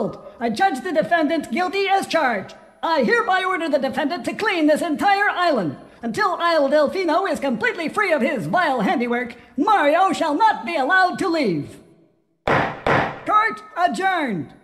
Hold! I judge the defendant guilty as charged. I hereby order the defendant to clean this entire island. Until Isle Delfino is completely free of his vile handiwork, Mario shall not be allowed to leave. Court adjourned.